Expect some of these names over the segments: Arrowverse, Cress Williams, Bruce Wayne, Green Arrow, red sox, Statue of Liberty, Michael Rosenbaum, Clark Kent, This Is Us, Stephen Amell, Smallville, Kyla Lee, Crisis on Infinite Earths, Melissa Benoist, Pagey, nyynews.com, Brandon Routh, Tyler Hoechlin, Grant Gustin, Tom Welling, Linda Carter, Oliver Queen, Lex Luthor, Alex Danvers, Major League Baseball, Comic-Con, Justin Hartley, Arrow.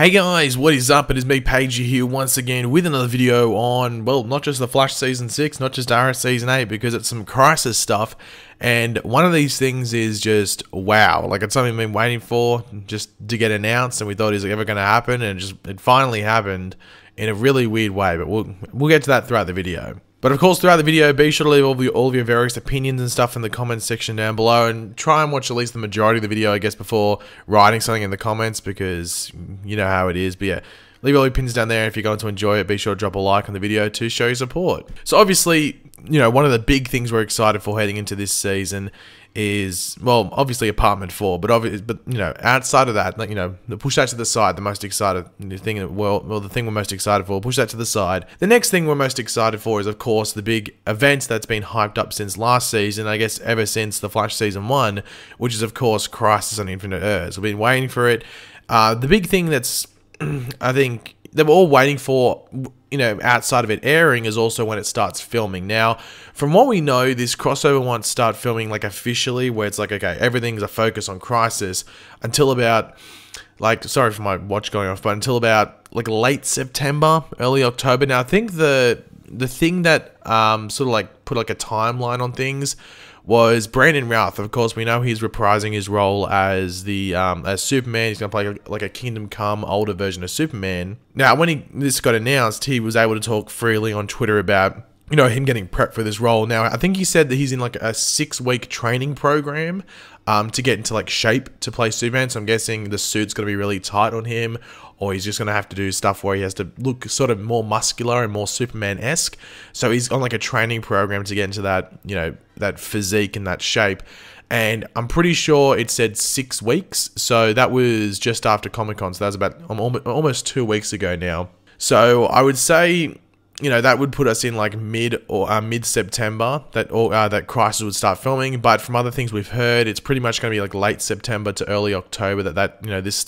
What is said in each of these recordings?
Hey guys, what is up? It is me, Pagey, here once again with another video on, well, not just The Flash Season 6, not just Arrow Season 8, because it's some Crisis stuff, and one of these things is just, wow, like it's something we've been waiting for, just to get announced, and we thought it was ever going to happen, and it finally happened in a really weird way, but we'll get to that throughout the video. But of course, throughout the video, be sure to leave all of your various opinions and stuff in the comments section down below, and try and watch at least the majority of the video, I guess, before writing something in the comments, because you know how it is. But yeah, leave all your opinions down there. If you're going to enjoy it, be sure to drop a like on the video to show your support. So obviously, you know, one of the big things we're excited for heading into this season is, well, obviously Apartment 4, but you know, outside of that, like, you know, push that to the side, the most excited thing, well, the thing we're most excited for, push that to the side. The next thing we're most excited for is, of course, the big event that's been hyped up since last season, I guess ever since The Flash Season 1, which is, of course, Crisis on Infinite Earths. We've been waiting for it. The big thing that's, I think, that we're all waiting for, you know, outside of it airing, is also when it starts filming. Now, from what we know, this crossover won't start filming, like, officially, where it's like, okay, everything's a focus on Crisis until about, like, sorry for my watch going off, but until about, like, late September, early October. Now, I think the thing that sort of, like, put, like, a timeline on things was Brandon Routh. Of course, we know he's reprising his role as the as Superman. He's going to play like a Kingdom Come older version of Superman. Now, when this got announced, he was able to talk freely on Twitter about, you know, him getting prepped for this role. Now, I think he said that he's in like a 6-week training program to get into like shape to play Superman. So I'm guessing the suit's going to be really tight on him, or he's just going to have to do stuff where he has to look sort of more muscular and more Superman-esque. So he's on like a training program to get into that, you know, that physique and that shape. And I'm pretty sure it said 6 weeks. So that was just after Comic-Con. So that was about almost 2 weeks ago now. So I would say, you know, that would put us in like mid September that Crisis would start filming. But from other things we've heard, it's pretty much going to be like late September to early October that you know, this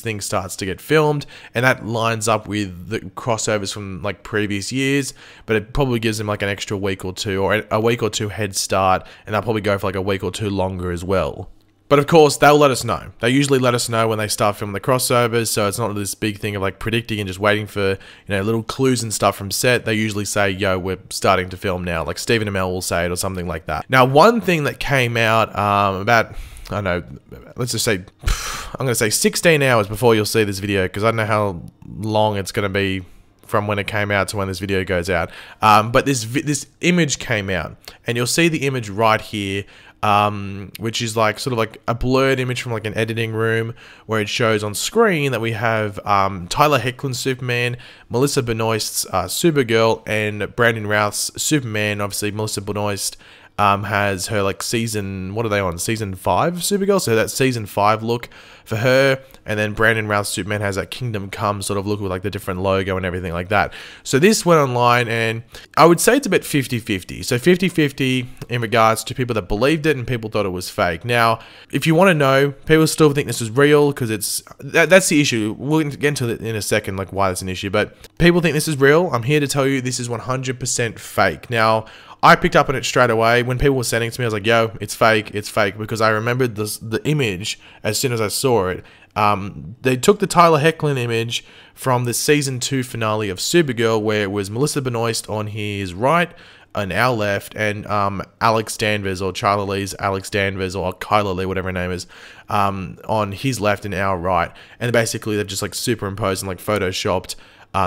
thing starts to get filmed, and that lines up with the crossovers from like previous years. But it probably gives them like an extra week or two, or a week or two head start, and they'll probably go for like a week or two longer as well. But of course, they'll let us know. They usually let us know when they start filming the crossovers, so it's not this big thing of like predicting and just waiting for, you know, little clues and stuff from set. They usually say, yo, we're starting to film now. Like Stephen Amell will say it or something like that. Now, one thing that came out about, I don't know, let's just say, I'm going to say 16 hours before you'll see this video, because I don't know how long it's going to be from when it came out to when this video goes out. But this image came out, and you'll see the image right here, which is like sort of like a blurred image from like an editing room, where it shows on screen that we have Tyler Hoechlin's Superman, Melissa Benoist's Supergirl, and Brandon Routh's Superman. Obviously, Melissa Benoist has her like season, what are they on? Season 5 Supergirl? So that season 5 look for her. And then Brandon Routh's Superman has that Kingdom Come sort of look with like the different logo and everything like that. So this went online, and I would say it's about 50-50. So 50-50 in regards to people that believed it and people thought it was fake. Now, if you want to know, people still think this is real, because that's the issue. We'll get into it in a second, like why that's an issue. But people think this is real. I'm here to tell you this is 100% fake. Now, I picked up on it straight away. When people were sending it to me, I was like, yo, it's fake, because I remembered the image as soon as I saw it. They took the Tyler Hoechlin image from the season 2 finale of Supergirl, where it was Melissa Benoist on his right, on our left, and Alex Danvers, or Kyla Lee's Alex Danvers, or Kyla Lee, whatever her name is, on his left and our right. And basically, they've just like superimposed and like photoshopped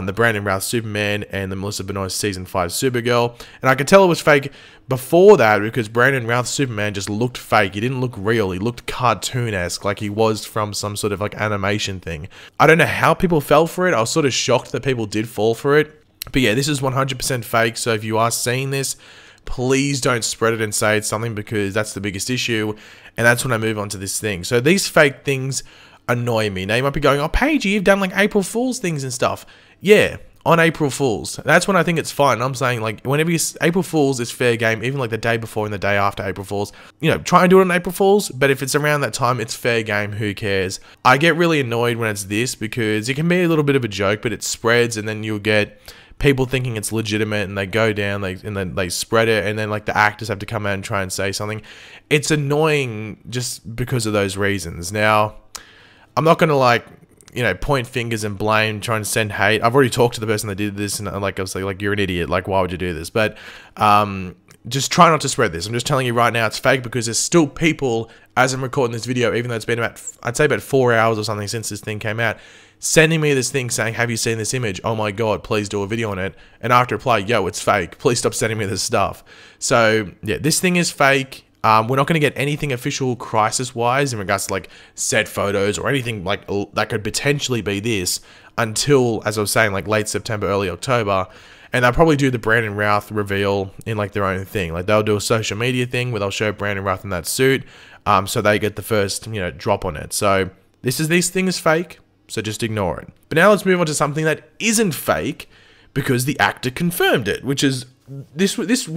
the Brandon Routh Superman and the Melissa Benoist season 5 Supergirl. And I could tell it was fake before that, because Brandon Routh Superman just looked fake. He didn't look real. He looked cartoon-esque, like he was from some sort of like animation thing. I don't know how people fell for it. I was sort of shocked that people did fall for it. But yeah, this is 100% fake. So if you are seeing this, please don't spread it and say it's something, because that's the biggest issue. And that's when I move on to this thing. So these fake things annoy me. Now, you might be going, oh, Pagey, you've done like April Fool's things and stuff. Yeah, on April Fool's. That's when I think it's fine. I'm saying, like, whenever April Fool's is fair game, even like the day before and the day after April Fool's. You know, try and do it on April Fool's, but if it's around that time, it's fair game. Who cares? I get really annoyed when it's this, because it can be a little bit of a joke, but it spreads, and then you'll get people thinking it's legitimate, and they go down, and then they spread it, and then like the actors have to come out and try and say something. It's annoying just because of those reasons. Now, I'm not going to like you know, point fingers and blame, trying to send hate. I've already talked to the person that did this, and like I was like, you're an idiot. Like, why would you do this? But just try not to spread this. I'm just telling you right now, it's fake, because there's still people, as I'm recording this video, even though it's been about, I'd say about 4 hours or something since this thing came out, sending me this thing saying, have you seen this image? Oh my God, please do a video on it. And after reply, yo, it's fake. Please stop sending me this stuff. So yeah, this thing is fake. We're not going to get anything official Crisis-wise in regards to like set photos or anything like that could potentially be this until, as I was saying, like late September, early October. And they'll probably do the Brandon Routh reveal in like their own thing. Like they'll do a social media thing where they'll show Brandon Routh in that suit, so they get the first, you know, drop on it. So this thing is fake, so just ignore it. But now let's move on to something that isn't fake, because the actor confirmed it, which is this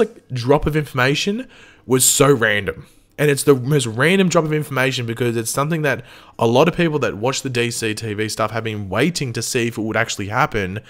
like drop of information was so random. And it's the most random drop of information because it's something that a lot of people that watch the DC TV stuff have been waiting to see if it would actually happen.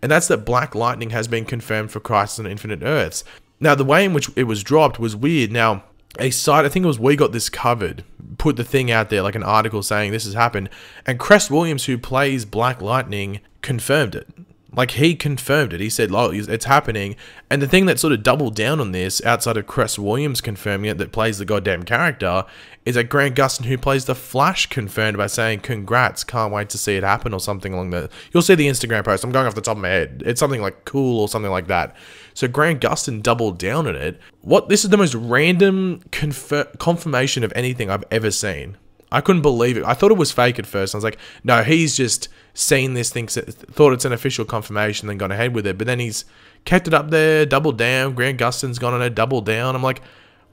And that's that Black Lightning has been confirmed for Crisis on Infinite Earths. Now, the way in which it was dropped was weird. Now, a site, I think it was We Got This Covered, put the thing out there, like an article saying this has happened. And Cress Williams, who plays Black Lightning, confirmed it. Like, he confirmed it. He said, oh, it's happening. And the thing that sort of doubled down on this, outside of Cress Williams confirming it, that plays the goddamn character, is that Grant Gustin, who plays The Flash, confirmed by saying, congrats, can't wait to see it happen, or something along that. You'll see the Instagram post. I'm going off the top of my head. It's something like cool or something like that. So Grant Gustin doubled down on it. What? This is the most random confirmation of anything I've ever seen. I couldn't believe it. I thought it was fake at first. I was like, no, he's just seen this thing, thought it's an official confirmation, then gone ahead with it. But then he's kept it up there, doubled down. Grant Gustin's gone on it, doubled down. I'm like,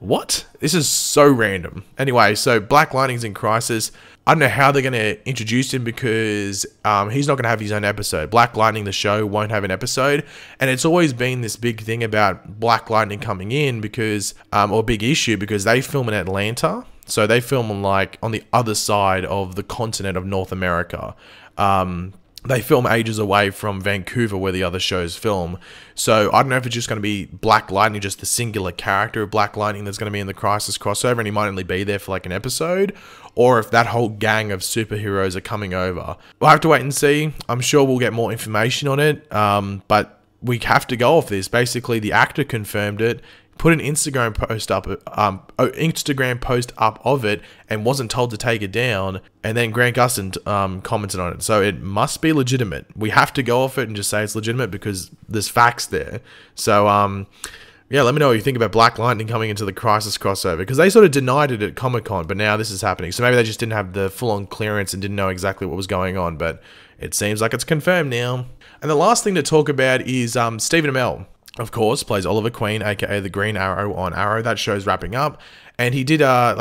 what? This is so random. Anyway, so Black Lightning's in Crisis. I don't know how they're going to introduce him, because he's not going to have his own episode. Black Lightning, the show, won't have an episode. And it's always been this big thing about Black Lightning coming in, because, or big issue, because they film in Atlanta. So they film like on the other side of the continent of North America. They film ages away from Vancouver, where the other shows film. So I don't know if it's just going to be Black Lightning, just the singular character of Black Lightning that's going to be in the Crisis crossover, and he might only be there for like an episode, or if that whole gang of superheroes are coming over. We'll have to wait and see. I'm sure we'll get more information on it, but we have to go off this. Basically, the actor confirmed it, put an Instagram post up of it, and wasn't told to take it down. And then Grant Gustin commented on it. So it must be legitimate. We have to go off it and just say it's legitimate, because there's facts there. So yeah, let me know what you think about Black Lightning coming into the Crisis crossover, because they sort of denied it at Comic-Con, but now this is happening. So maybe they just didn't have the full-on clearance and didn't know exactly what was going on, but it seems like it's confirmed now. And the last thing to talk about is Stephen Amell. Of course, plays Oliver Queen, aka the Green Arrow on Arrow. That show's wrapping up, and he did a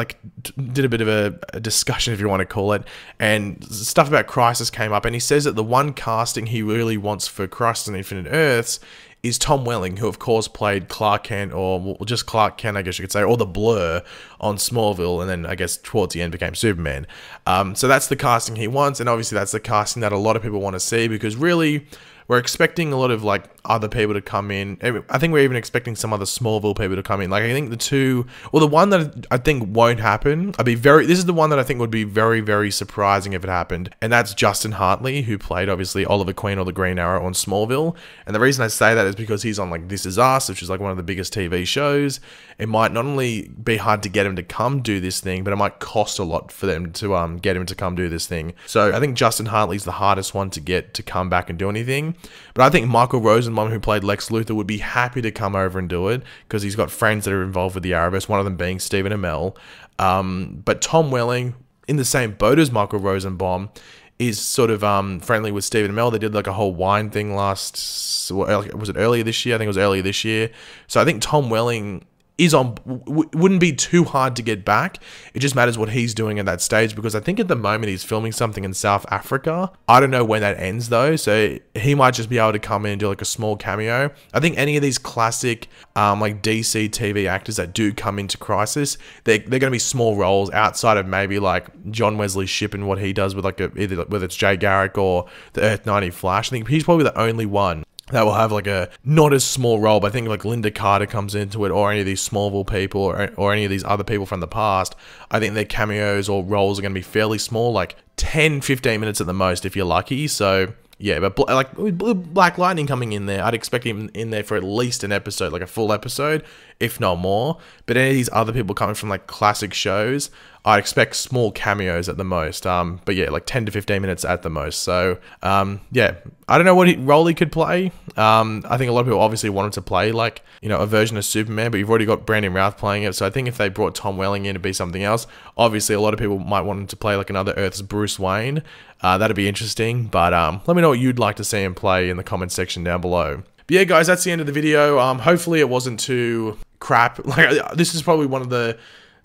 bit of a discussion, if you want to call it, and stuff about Crisis came up, and he says that the one casting he really wants for Crisis on Infinite Earths is Tom Welling, who of course played Clark Kent, or just Clark Kent, I guess you could say, or the Blur on Smallville, and then I guess towards the end became Superman. So that's the casting he wants, and obviously that's the casting that a lot of people want to see, because really, we're expecting a lot of like other people to come in. I think we're even expecting some other Smallville people to come in. Like I think the one that I think won't happen, this is the one that I think would be very, very surprising if it happened. And that's Justin Hartley, who played obviously Oliver Queen or the Green Arrow on Smallville. And the reason I say that is because he's on like This Is Us, which is like one of the biggest TV shows. It might not only be hard to get him to come do this thing, but it might cost a lot for them to get him to come do this thing. So I think Justin Hartley's the hardest one to get to come back and do anything. But I think Michael Rosenbaum, who played Lex Luthor, would be happy to come over and do it, because he's got friends that are involved with the Arrowverse, one of them being Stephen Amell. But Tom Welling, in the same boat as Michael Rosenbaum, is sort of friendly with Stephen Amell. They did like a whole wine thing was it earlier this year? I think it was earlier this year. So I think Tom Welling wouldn't be too hard to get back. It just matters what he's doing at that stage, because I think at the moment he's filming something in South Africa. I don't know when that ends though, so he might just be able to come in and do like a small cameo. I think any of these classic like DC TV actors that do come into Crisis, they're going to be small roles outside of maybe like John Wesley Shipp and what he does with like whether it's Jay Garrick or the Earth 90 Flash. I think he's probably the only one that will have like a not as small role, but I think like Linda Carter comes into it, or any of these Smallville people, or any of these other people from the past. I think their cameos or roles are going to be fairly small, like 10-15 minutes at the most if you're lucky. So yeah, but like with Black Lightning coming in there, I'd expect him in there for at least an episode, like a full episode, if not more. But any of these other people coming from like classic shows, I expect small cameos at the most. But yeah, like 10 to 15 minutes at the most. So yeah, I don't know what role he could play. I think a lot of people obviously want him to play like, you know, a version of Superman, but you've already got Brandon Routh playing it. So I think if they brought Tom Welling in to be something else, obviously a lot of people might want him to play like another Earth's Bruce Wayne. That'd be interesting. But let me know what you'd like to see him play in the comments section down below. But yeah, guys, that's the end of the video. Hopefully it wasn't too crap. Like, this is probably one of the,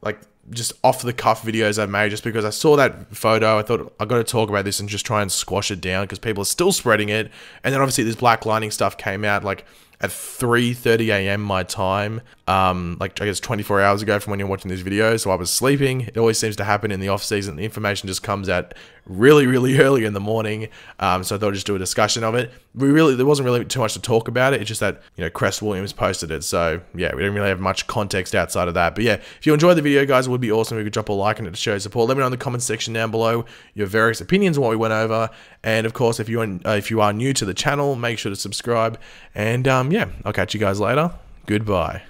like, just off the cuff videos I made, just because I saw that photo. I thought I got to talk about this and just try and squash it down because people are still spreading it. And then obviously this Black Lightning stuff came out like at 3:30 a.m. my time, like I guess 24 hours ago from when you're watching this video. So I was sleeping. It always seems to happen in the off season. The information just comes out really early in the morning. So I thought I'd just do a discussion of it. There wasn't really too much to talk about it. It's just that, you know, Cress Williams posted it. So yeah, we didn't really have much context outside of that. But yeah, if you enjoyed the video, guys, it would be awesome if you could drop a like on it to show support. Let me know in the comments section down below your various opinions on what we went over. And of course, if you are new to the channel, make sure to subscribe. And yeah, I'll catch you guys later. Goodbye.